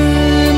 Aku